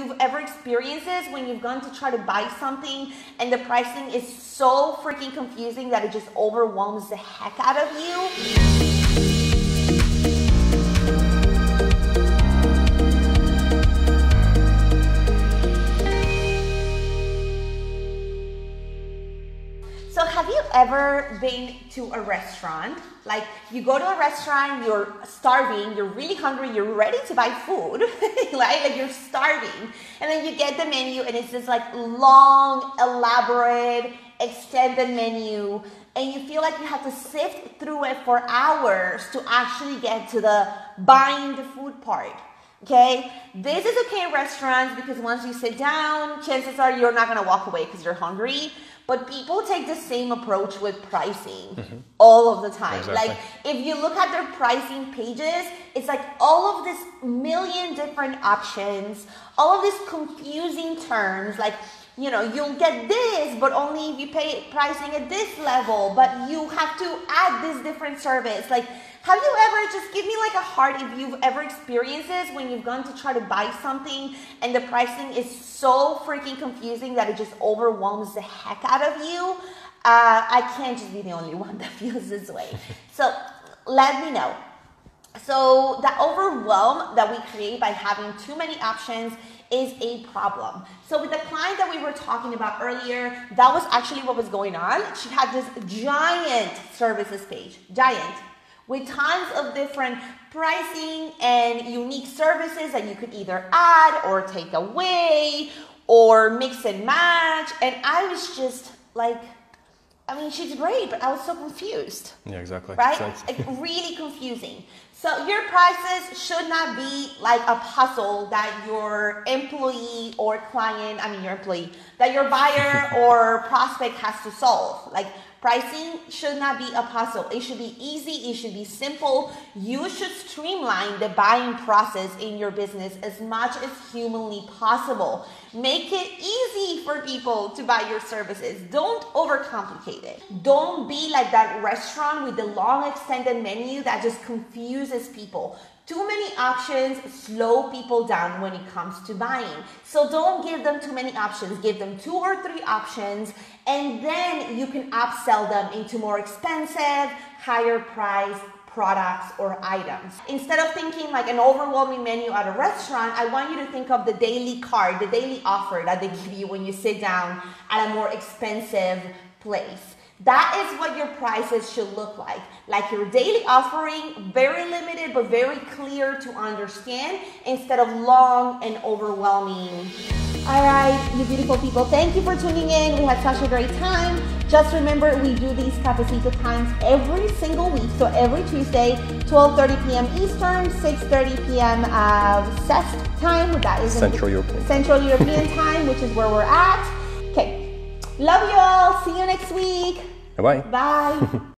you've ever experienced this, when you've gone to try to buy something and the pricing is so freaking confusing that it just overwhelms the heck out of you. So have you ever been to a restaurant? Like, you go to a restaurant, you're starving, you're really hungry, you're ready to buy food, right? Like, you're starving. And then you get the menu and it's this like long, elaborate, extended menu. And you feel like you have to sift through it for hours to actually get to the buying the food part. Okay, this is okay in restaurants because once you sit down, chances are you're not gonna walk away because you're hungry. But people take the same approach with pricing all of the time. Exactly. Like, if you look at their pricing pages, it's like all of this million different options, all of these confusing terms, like, you know, you'll get this, but only if you pay pricing at this level, but you have to add this different service. Like, have you ever, just give me like a heart if you've ever experienced this, when you've gone to try to buy something and the pricing is so freaking confusing that it just overwhelms the heck out of you. I can't just be the only one that feels this way. So let me know. So that overwhelm that we create by having too many options is a problem. So with the client that we were talking about earlier, that was actually what was going on. She had this giant services page, giant, with tons of different pricing and unique services that you could either add or take away or mix and match. And I was just like, I mean, she's great, but I was so confused. Yeah, exactly. Right? Exactly. Like, really confusing. So your prices should not be like a puzzle that your employee or client, I mean your employee, that your buyer or prospect has to solve. Like, pricing should not be a puzzle. It should be easy. It should be simple. You should streamline the buying process in your business as much as humanly possible. Make it easy for people to buy your services. Don't overcomplicate it. Don't be like that restaurant with the long extended menu that just confuses people. Too many options slow people down when it comes to buying. So don't give them too many options. Give them 2 or 3 options, and then you can upsell them into more expensive, higher priced products or items. Instead of thinking like an overwhelming menu at a restaurant, I want you to think of the daily card, the daily offer that they give you when you sit down at a more expensive place. That is what your prices should look like. Like your daily offering, very limited but very clear to understand, instead of long and overwhelming. All right, you beautiful people, thank you for tuning in. We had such a great time. Just remember, we do these Cafecito Times every single week. So every Tuesday, 12:30 p.m. Eastern, 6:30 p.m. CEST time. That is Central European time, which is where we're at. Okay. Love you all. See you next week. Bye-bye. Bye.